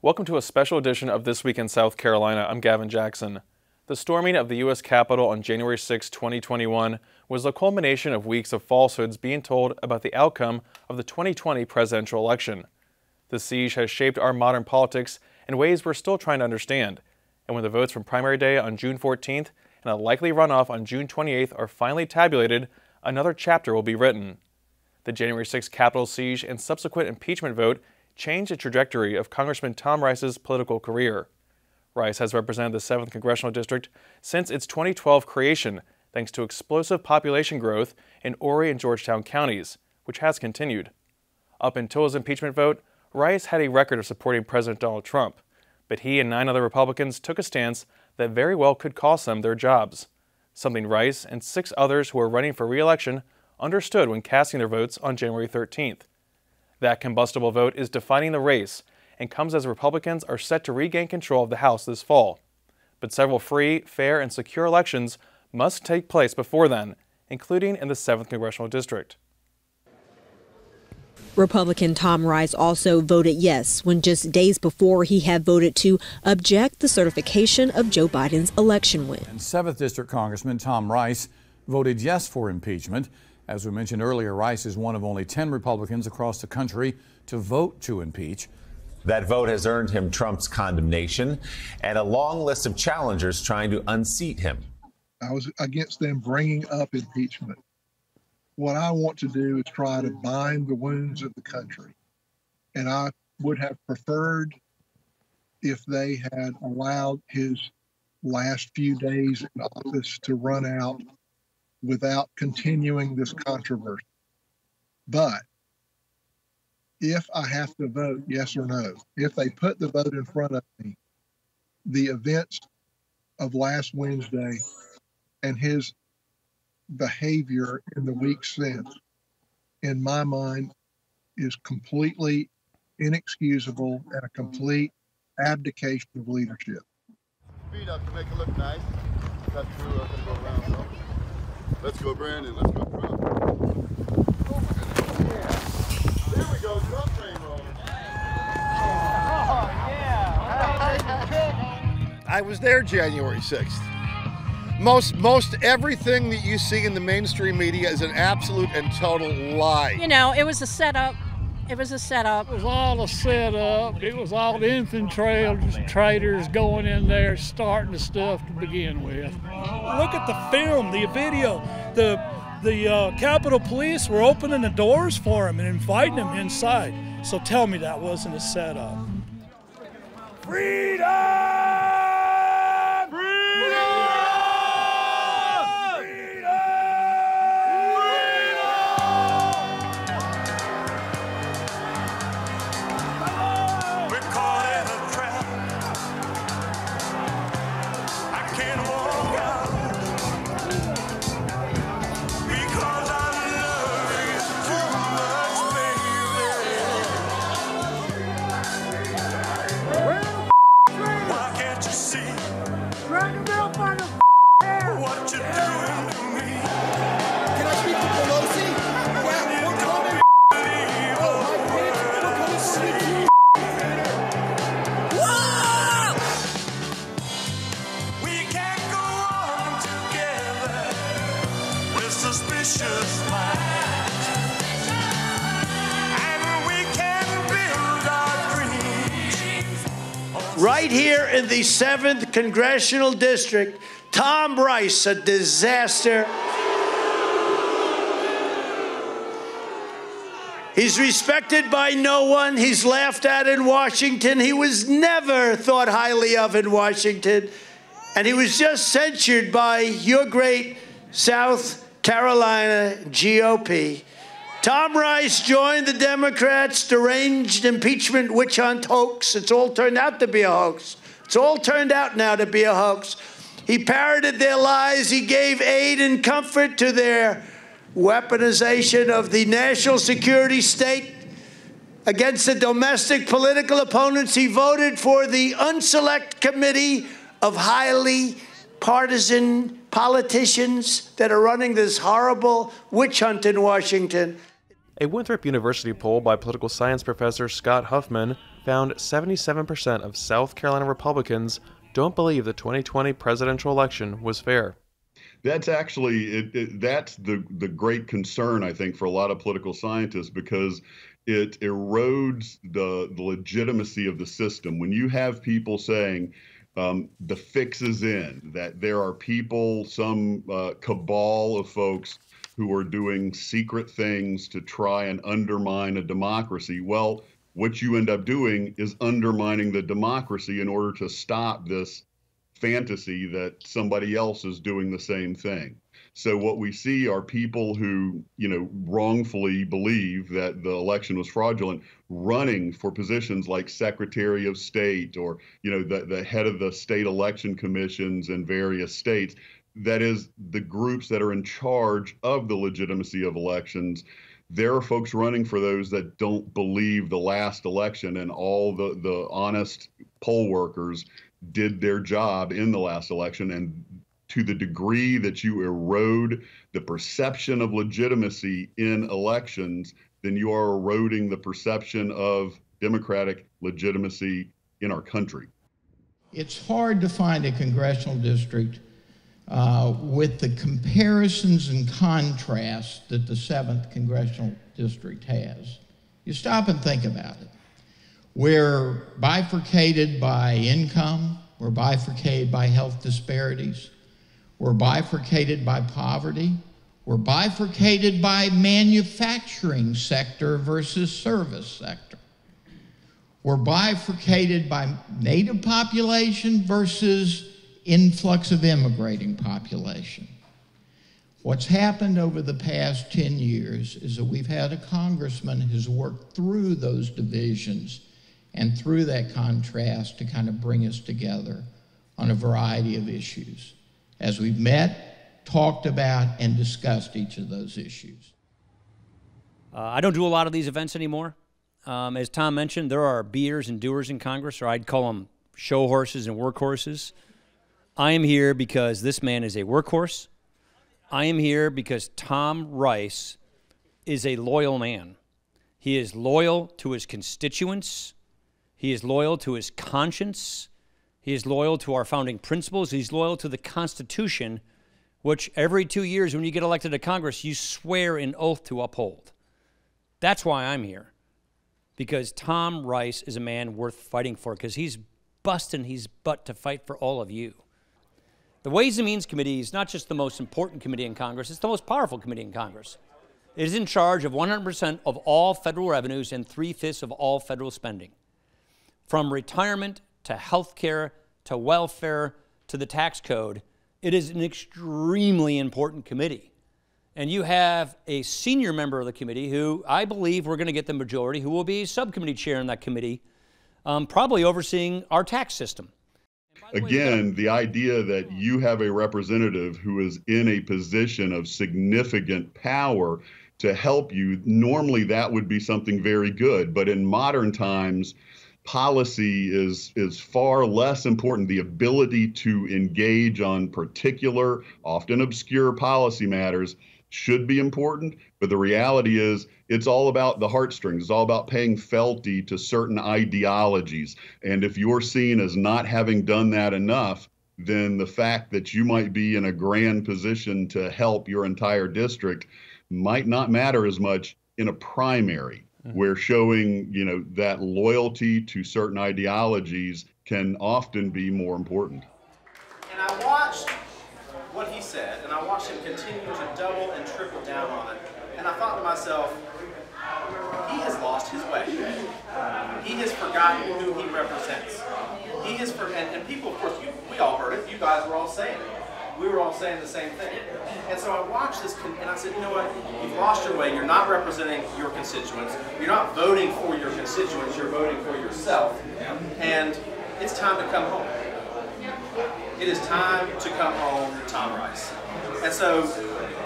Welcome to a special edition of This Week in South Carolina. I'm Gavin Jackson. The storming of the U.S. Capitol on January 6, 2021 was the culmination of weeks of falsehoods being told about the outcome of the 2020 presidential election. The siege has shaped our modern politics in ways we're still trying to understand. And when the votes from primary day on June 14th and a likely runoff on June 28th are finally tabulated, another chapter will be written. The January 6 Capitol siege and subsequent impeachment vote changed the trajectory of Congressman Tom Rice's political career. Rice has represented the 7th Congressional District since its 2012 creation, thanks to explosive population growth in Horry and Georgetown counties, which has continued. Up until his impeachment vote, Rice had a record of supporting President Donald Trump, but he and 9 other Republicans took a stance that very well could cost them their jobs, something Rice and 6 others who were running for re-election understood when casting their votes on January 13th. That combustible vote is defining the race and comes as Republicans are set to regain control of the House this fall. But several free, fair, and secure elections must take place before then, including in the 7th Congressional District. Republican Tom Rice also voted yes when just days before he had voted to object the certification of Joe Biden's election win. And 7th District Congressman Tom Rice voted yes for impeachment. As we mentioned earlier, Rice is one of only 10 Republicans across the country to vote to impeach. That vote has earned him Trump's condemnation and a long list of challengers trying to unseat him. I was against them bringing up impeachment. What I want to do is try to bind the wounds of the country. And I would have preferred if they had allowed his last few days in office to run out without continuing this controversy. But if I have to vote yes or no, if they put the vote in front of me, the events of last Wednesday and his behavior in the week since, in my mind, is completely inexcusable and a complete abdication of leadership. Speed up to make it look nice. That's true. I'm gonna go around, though. Let's go, Brandon. Let's go, Trump. Oh, my goodness. Yeah. There we go. Trump train roll. Oh, yeah. I was there January 6th. Most everything that you see in the mainstream media is an absolute and total lie. You know, it was a setup. It was a setup. It was all a setup. It was all the infiltrators going in there, starting the stuff to begin with. Look at the film, the video. The Capitol Police were opening the doors for him and inviting him inside. So tell me that wasn't a setup. Freedom! Freedom! Freedom! Freedom! We're caught in a trap. I can't walk out. Right here in the 7th Congressional District, Tom Rice, a disaster. He's respected by no one. He's laughed at in Washington. He was never thought highly of in Washington. And he was just censured by your great South Carolina GOP. Tom Rice joined the Democrats' deranged impeachment witch hunt hoax. It's all turned out to be a hoax. It's all turned out now to be a hoax. He parroted their lies. He gave aid and comfort to their weaponization of the national security state against the domestic political opponents. He voted for the Unselect Committee of highly partisan politicians that are running this horrible witch hunt in Washington. A Winthrop University poll by political science professor Scott Huffmon found 77% of South Carolina Republicans don't believe the 2020 presidential election was fair. That's actually, that's the great concern, I think, for a lot of political scientists, because it erodes the legitimacy of the system. When you have people saying the fix is in, that there are people, some cabal of folks who are doing secret things to try and undermine a democracy, well, what you end up doing is undermining the democracy in order to stop this fantasy that somebody else is doing the same thing. So what we see are people who, you know, wrongfully believe that the election was fraudulent running for positions like Secretary of State or, you know, the head of the state election commissions in various states. That is the groups that are in charge of the legitimacy of elections. There are folks running for those that don't believe the last election and all the honest poll workers did their job in the last election. And to the degree that you erode the perception of legitimacy in elections, then you are eroding the perception of democratic legitimacy in our country. It's hard to find a congressional district with the comparisons and contrasts that the 7th Congressional District has. You stop and think about it. We're bifurcated by income, we're bifurcated by health disparities, we're bifurcated by poverty, we're bifurcated by manufacturing sector versus service sector. We're bifurcated by native population versus influx of immigrating population. What's happened over the past 10 years is that we've had a congressman who's worked through those divisions and through that contrast to kind of bring us together on a variety of issues as we've met, talked about, and discussed each of those issues. I don't do a lot of these events anymore. As Tom mentioned, there are beaters and doers in Congress, or I'd call them show horses and workhorses. I am here because this man is a workhorse. I am here because Tom Rice is a loyal man. He is loyal to his constituents. He is loyal to his conscience. He is loyal to our founding principles. He's loyal to the Constitution, which every 2 years when you get elected to Congress, you swear an oath to uphold. That's why I'm here, because Tom Rice is a man worth fighting for, because he's busting his butt to fight for all of you. The Ways and Means Committee is not just the most important committee in Congress, it's the most powerful committee in Congress. It is in charge of 100% of all federal revenues and 3/5 of all federal spending. From retirement to health care to welfare to the tax code, it is an extremely important committee. And you have a senior member of the committee who I believe we're going to get the majority, who will be subcommittee chair in that committee, probably overseeing our tax system. Again, the idea that you have a representative who is in a position of significant power to help you, normally that would be something very good. But in modern times, policy is far less important. The ability to engage on particular, often obscure policy matters should be important, but the reality is it's all about the heartstrings. It's all about paying fealty to certain ideologies. And if you're seen as not having done that enough, then the fact that you might be in a grand position to help your entire district might not matter as much in a primary, where showing, you know, that loyalty to certain ideologies can often be more important. And I watched what he said, and I watched him continue to double and triple down on it. And I thought to myself, he has lost his way. He has forgotten who he represents. He has and people, of course, we all heard it. You guys were all saying it. We were all saying the same thing. And so I watched this, and I said, you know what? You've lost your way. You're not representing your constituents. You're not voting for your constituents. You're voting for yourself. And it's time to come home. It is time to come home, Tom Rice. And so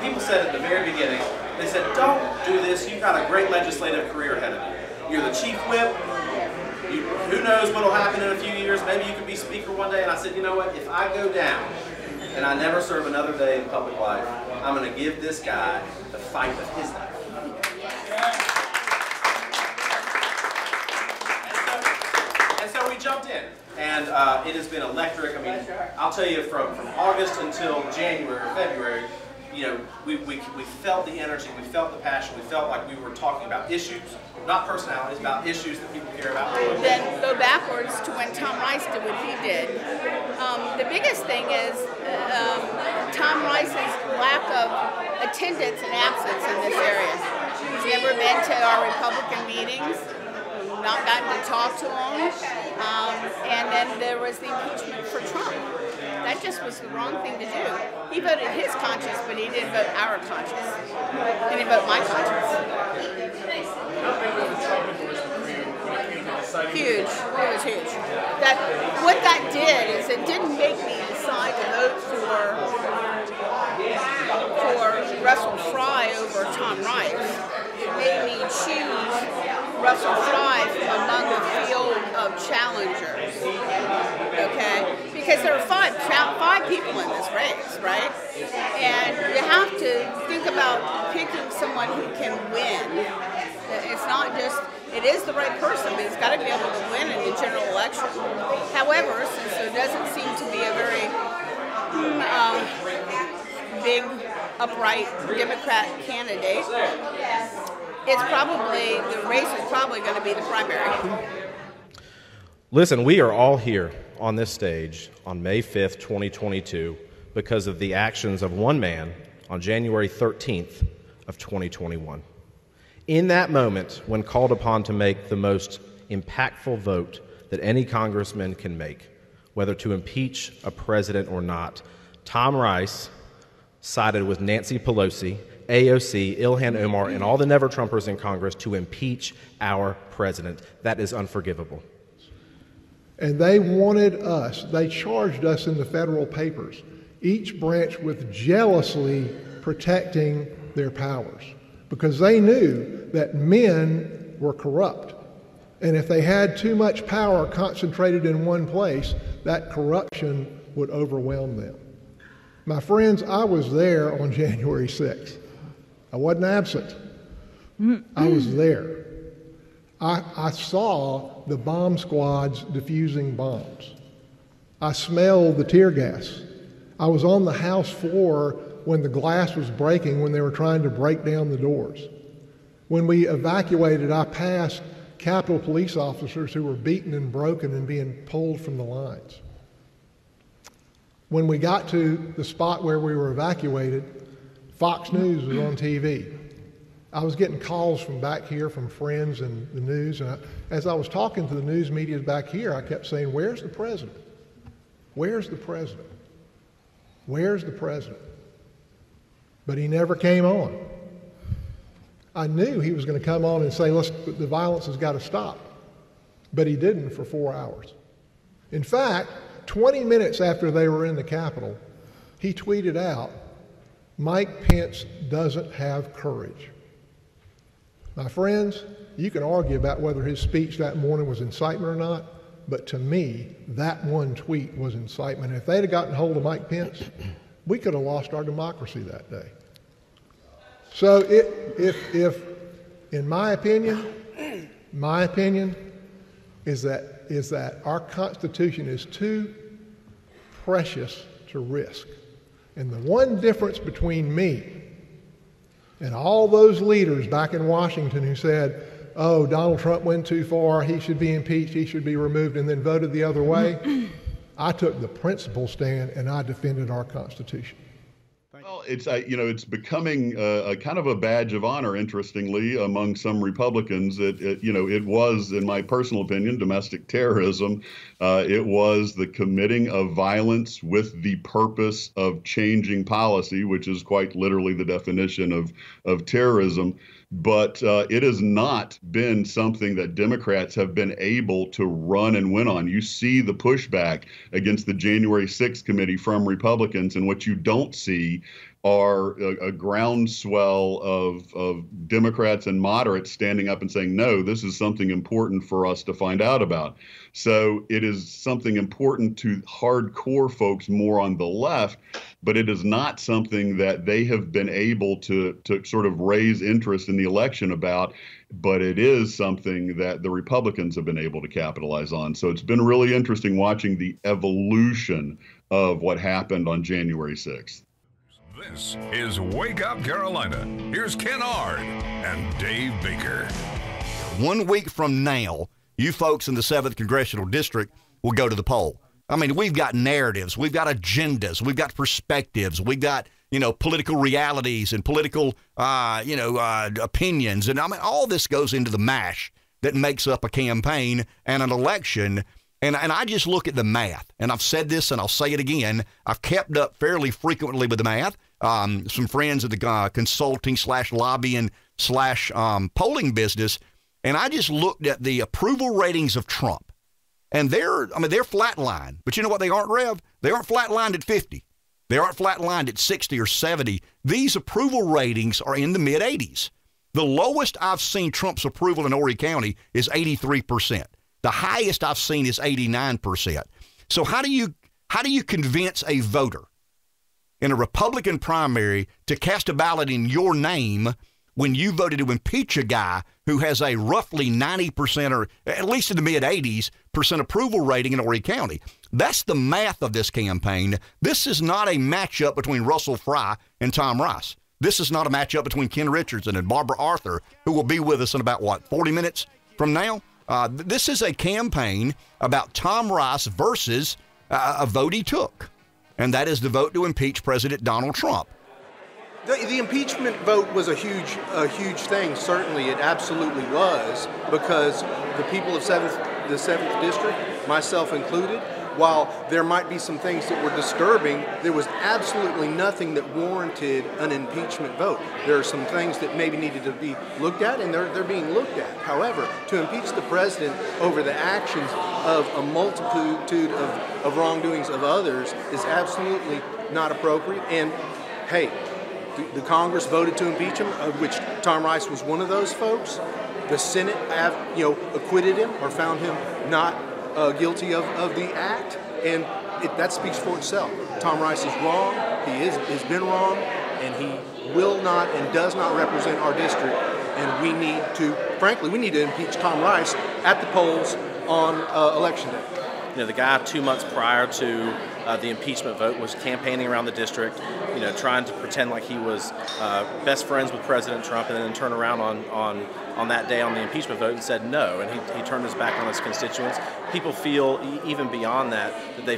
people said at the very beginning, they said, don't do this. You've got a great legislative career ahead of you. You're the chief whip. Who knows what will happen in a few years. Maybe you could be speaker one day. And I said, you know what? If I go down and I never serve another day in public life, I'm going to give this guy the fight of his life. And so and it has been electric. I mean, I'll tell you, from August until January or February, you know, we felt the energy, we felt the passion, we felt like we were talking about issues, not personalities, about issues that people care about. Then go backwards to when Tom Rice did what he did. The biggest thing is Tom Rice's lack of attendance and absence in this area. He's never been to our Republican meetings, not gotten to talk to him, and then there was the impeachment for Trump. That just was the wrong thing to do. He voted his conscience, but he didn't vote our conscience. He didn't vote my conscience. How big of a Trump endorsement for you when it came to deciding? Huge. It was huge. That, what that did is it didn't make me decide to vote for Russell Fry over Tom Rice. It made me choose Russell Fry from among the field of challengers. Okay? Because there are five people in this race, right? And you have to think about picking someone who can win. It's not just, it is the right person, but he's got to be able to win in the general election. However, since there doesn't seem to be a very big, upright Democrat candidate, it's probably, the race is probably going to be the primary. Listen, we are all here on this stage on May 5th, 2022 because of the actions of one man on January 13th of 2021. In that moment, when called upon to make the most impactful vote that any congressman can make, whether to impeach a president or not, Tom Rice sided with Nancy Pelosi, AOC, Ilhan Omar, and all the never-Trumpers in Congress to impeach our president. That is unforgivable. And they wanted us, they charged us in the federal papers, each branch with jealously protecting their powers, because they knew that men were corrupt. And if they had too much power concentrated in one place, that corruption would overwhelm them. My friends, I was there on January 6th. I wasn't absent. I was there. I saw the bomb squads defusing bombs. I smelled the tear gas. I was on the House floor when the glass was breaking, when they were trying to break down the doors. When we evacuated, I passed Capitol Police officers who were beaten and broken and being pulled from the lines. When we got to the spot where we were evacuated, Fox News was on TV. I was getting calls from back here from friends and the news, and as I was talking to the news media back here, I kept saying, where's the president? Where's the president? Where's the president? But he never came on. I knew he was going to come on and say, the violence has got to stop. But he didn't for 4 hours. In fact, 20 minutes after they were in the Capitol, he tweeted out, Mike Pence doesn't have courage. My friends, you can argue about whether his speech that morning was incitement or not, but to me, that one tweet was incitement. If they'd have gotten hold of Mike Pence, we could have lost our democracy that day. So in my opinion is that our Constitution is too precious to risk. And the one difference between me and all those leaders back in Washington who said, oh, Donald Trump went too far, he should be impeached, he should be removed, and then voted the other way, I took the principle stand and I defended our Constitution. Well, it's, you know, it's becoming a kind of a badge of honor, interestingly, among some Republicans. You know, it was, in my personal opinion, domestic terrorism. It was the committing of violence with the purpose of changing policy, which is quite literally the definition of terrorism. But it has not been something that Democrats have been able to run and win on. You see the pushback against the January 6th committee from Republicans, and what you don't see are a groundswell of Democrats and moderates standing up and saying, no, this is something important for us to find out about. So it is something important to hardcore folks more on the left, but it is not something that they have been able to sort of raise interest in the election about, but it is something that the Republicans have been able to capitalize on. So it's been really interesting watching the evolution of what happened on January 6th. This is Wake Up Carolina. Here's Ken Ard and Dave Baker. 1 week from now, you folks in the 7th Congressional District will go to the poll. I mean, we've got narratives, we've got agendas, we've got perspectives, we've got, you know, political realities and political, opinions. And I mean, all this goes into the mash that makes up a campaign and an election. And I just look at the math, and I've said this and I'll say it again. I've kept up fairly frequently with the math. Some friends of the consulting / lobbying / polling business, and I just looked at the approval ratings of Trump. And they're flatlined. But you know what they aren't, Rev? They aren't flatlined at 50. They aren't flatlined at 60 or 70. These approval ratings are in the mid-80s. The lowest I've seen Trump's approval in Horry County is 83%. The highest I've seen is 89%. So how do you convince a voter in a Republican primary to cast a ballot in your name when you voted to impeach a guy who has a roughly 90% or at least in the mid-80s% approval rating in Horry County? That's the math of this campaign. This is not a matchup between Russell Fry and Tom Rice. This is not a matchup between Ken Richardson and Barbara Arthur, who will be with us in about, what, 40 minutes from now? This is a campaign about Tom Rice versus a vote he took, and that is the vote to impeach President Donald Trump. The impeachment vote was a huge thing. Certainly, it absolutely was, because the people of the 7th District, myself included, while there might be some things that were disturbing, there was absolutely nothing that warranted an impeachment vote. There are some things that maybe needed to be looked at, and they're being looked at. However, to impeach the president over the actions of a multitude of wrongdoings of others is absolutely not appropriate. And, hey, the Congress voted to impeach him, of which Tom Rice was one of those folks. The Senate, acquitted him or found him not guilty of the act, and that speaks for itself. Tom Rice is wrong, has been wrong, and he will not and does not represent our district, and we need to impeach Tom Rice at the polls on Election Day. You know, the guy 2 months prior to the impeachment vote was campaigning around the district, you know, trying to pretend like he was best friends with President Trump, and then turn around on that day on the impeachment vote and said no, and he turned his back on his constituents. People feel, even beyond that they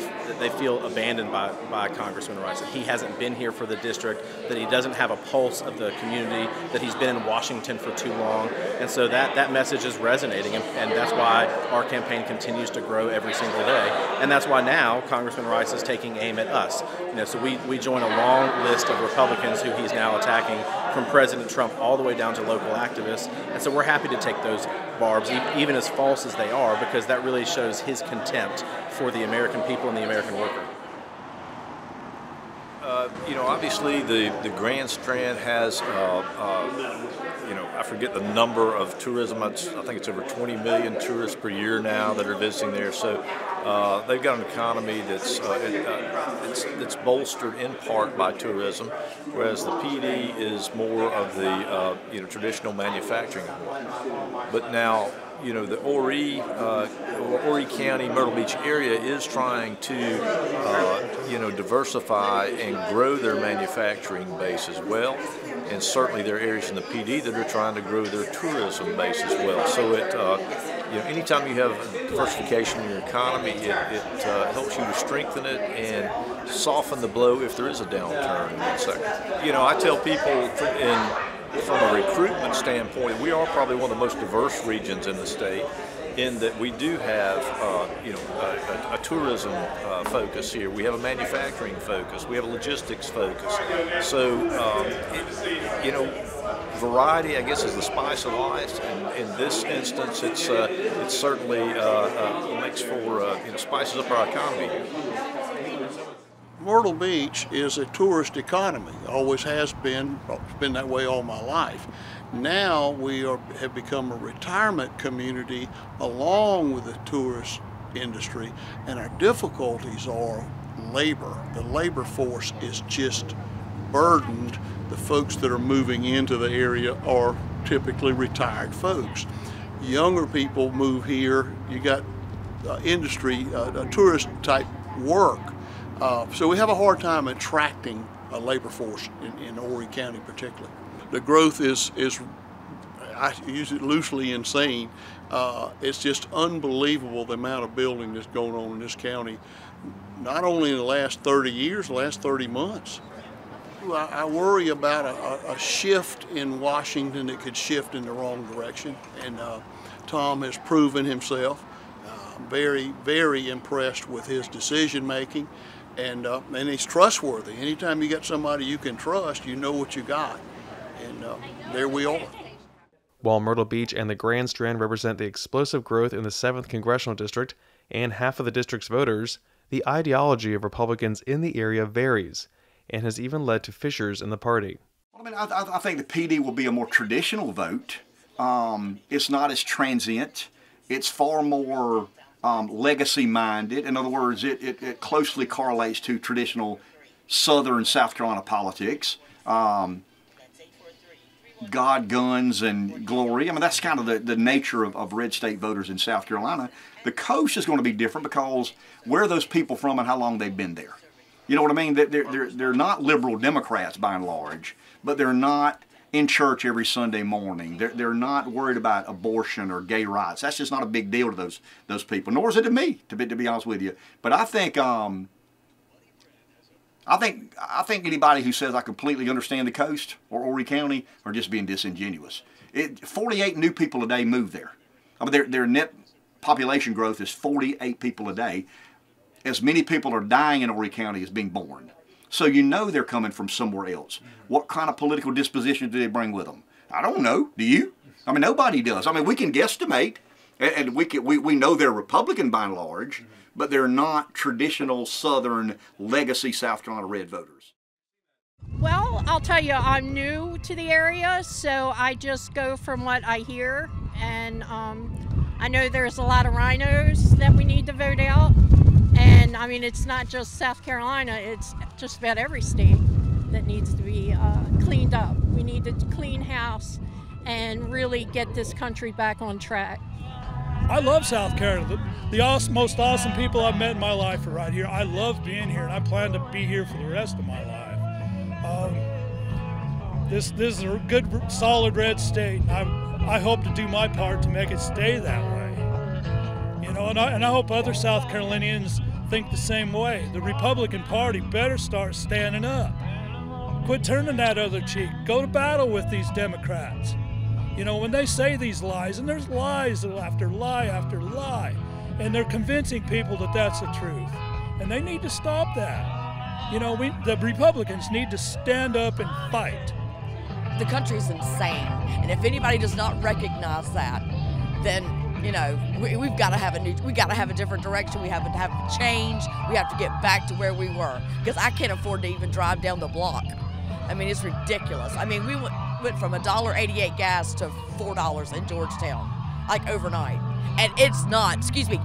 feel abandoned by Congressman Rice, that he hasn't been here for the district, that he doesn't have a pulse of the community, that he's been in Washington for too long. And so that message is resonating, and that's why our campaign continues to grow every single day. And that's why now Congressman Rice is taking aim at us. You know, so we join a long list of Republicans who he's now attacking, from President Trump all the way down to local activists. And so we're happy to take those barbs, even as false as they are, because that really shows his contempt for the American people and the American worker. Obviously the Grand Strand has, I forget the number of tourism. I think it's over 20 million tourists per year now that are visiting there. So they've got an economy that's it's bolstered in part by tourism, whereas the PD is more of the traditional manufacturing. But now, you know, the Horry County, Myrtle Beach area is trying to, diversify and grow their manufacturing base as well. And certainly there are areas in the PD that are trying to grow their tourism base as well. So it, anytime you have diversification in your economy, it helps you to strengthen it and soften the blow if there is a downturn in one sector. You know, I tell people from a recruitment standpoint, we are probably one of the most diverse regions in the state, in that we do have, a tourism focus here. We have a manufacturing focus. We have a logistics focus. So, variety, I guess, is the spice of life. And in this instance, it certainly makes for, spices up our economy. Myrtle Beach is a tourist economy, always has been. It's been that way all my life. Now we have become a retirement community along with the tourist industry, and our difficulties are labor. The labor force is just burdened. The folks that are moving into the area are typically retired folks. Younger people move here. You got industry, tourist type work. So we have a hard time attracting a labor force in Horry County particularly. The growth is I use it loosely, insane. It's just unbelievable the amount of building that's going on in this county, not only in the last 30 years, the last 30 months. I worry about a shift in Washington that could shift in the wrong direction, and Tom has proven himself. I'm very, very impressed with his decision making, and he's trustworthy. Anytime you got somebody you can trust, you know what you got, and there we are. While Myrtle Beach and the Grand Strand represent the explosive growth in the 7th Congressional District and half of the district's voters, the ideology of Republicans in the area varies and has even led to fissures in the party. I mean, I think the PD will be a more traditional vote. It's not as transient. It's far more legacy-minded. In other words, it closely correlates to traditional Southern South Carolina politics. God, guns, and glory. I mean, that's kind of the nature of red state voters in South Carolina. The coast is going to be different because where are those people from and how long they've been there? You know what I mean? They're not liberal Democrats by and large, but they're not in church every Sunday morning. They're not worried about abortion or gay rights. That's just not a big deal to those people, nor is it to me, to be honest with you. But I think I think anybody who says I completely understand the coast or Horry County are just being disingenuous. 48 new people a day move there. I mean, their net population growth is 48 people a day. As many people are dying in Horry County as being born. So you know they're coming from somewhere else. What kind of political disposition do they bring with them? I don't know. Do you? I mean, nobody does. I mean, we can guesstimate, and we know they're Republican by and large, but they're not traditional Southern legacy South Carolina red voters. Well, I'll tell you, I'm new to the area, so I just go from what I hear, and I know there's a lot of rhinos that we need to vote out, and I mean, it's not just South Carolina, it's just about every state that needs to be cleaned up. We need to clean house and really get this country back on track. I love South Carolina. The most awesome people I've met in my life are right here. I love being here, and I plan to be here for the rest of my life. This is a good, solid red state. I hope to do my part to make it stay that way. You know, and I hope other South Carolinians think the same way. The Republican Party better start standing up. Quit turning that other cheek. Go to battle with these Democrats. You know, when they say these lies, and there's lies after lie after lie, and they're convincing people that that's the truth, and they need to stop that. You know, the Republicans need to stand up and fight. The country's insane, and if anybody does not recognize that, then, you know, we've got to have a different direction. We have to have a change. We have to get back to where we were, because I can't afford to even drive down the block. I mean, it's ridiculous. I mean, we went from $1.88 gas to $4 in Georgetown, like overnight. And it's not, excuse me,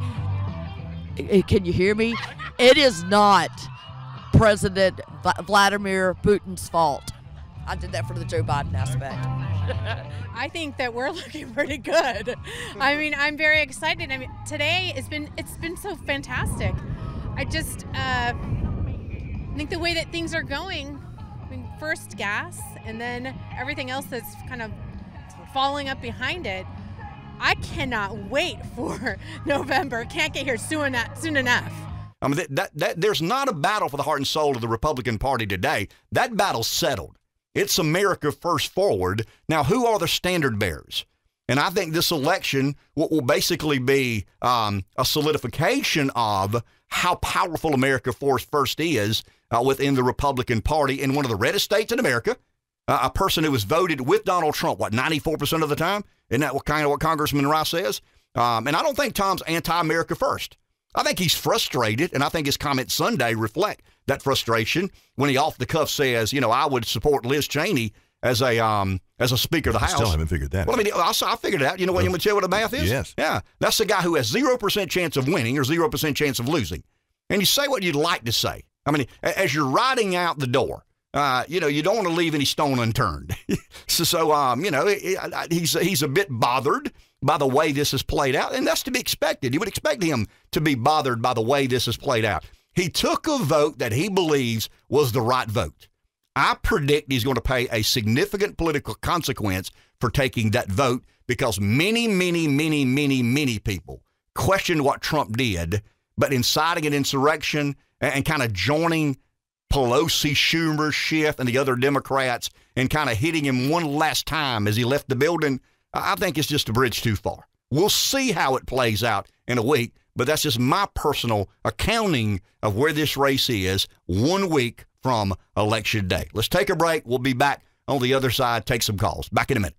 can you hear me? It is not President Vladimir Putin's fault. I did that for the Joe Biden aspect. I think that we're looking pretty good. I mean, I'm very excited. I mean, today it's been so fantastic. I just think the way that things are going, first gas, and then everything else that's kind of following up behind it. I cannot wait for November. Can't get here soon enough. I mean, there's not a battle for the heart and soul of the Republican Party today. That battle's settled. It's America first forward. Now, who are the standard bearers? And I think this election will basically be a solidification of how powerful America first is within the Republican Party in one of the reddest states in America, a person who was voted with Donald Trump, what, 94% of the time? Isn't that what, kind of what Congressman Rice says? And I don't think Tom's anti-America first. I think he's frustrated, and I think his comments Sunday reflect that frustration when he off the cuff says, you know, I would support Liz Cheney as a Speaker of the House. I still haven't figured that out. Well, I mean, I figured it out. You know what you would tell what the math is? Yes. Yeah. That's the guy who has 0% chance of winning or 0% chance of losing. And you say what you'd like to say. I mean, as you're riding out the door, you know, you don't want to leave any stone unturned. You know, he's a bit bothered by the way this has played out, and that's to be expected. You would expect him to be bothered by the way this has played out. He took a vote that he believes was the right vote. I predict he's going to pay a significant political consequence for taking that vote because many people questioned what Trump did, but inciting an insurrection and kind of joining Pelosi, Schumer, Schiff, and the other Democrats and kind of hitting him one last time as he left the building, I think it's just a bridge too far. We'll see how it plays out in a week, but that's just my personal accounting of where this race is 1 week from Election Day. Let's take a break. We'll be back on the other side. Take some calls. Back in a minute.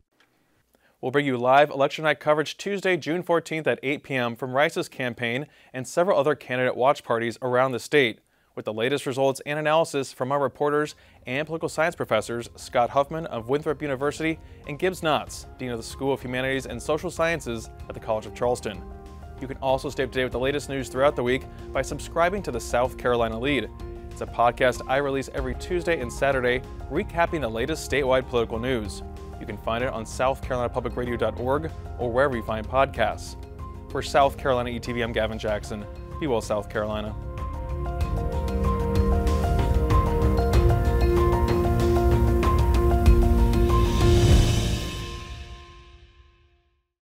We'll bring you live Election Night coverage Tuesday, June 14th at 8 p.m. from Rice's campaign and several other candidate watch parties around the state, with the latest results and analysis from our reporters and political science professors Scott Huffmon of Winthrop University and Gibbs Knotts, Dean of the School of Humanities and Social Sciences at the College of Charleston. You can also stay up to date with the latest news throughout the week by subscribing to the South Carolina Lead. It's a podcast I release every Tuesday and Saturday recapping the latest statewide political news. You can find it on southcarolinapublicradio.org or wherever you find podcasts. For South Carolina ETV, I'm Gavin Jackson. Be well, South Carolina.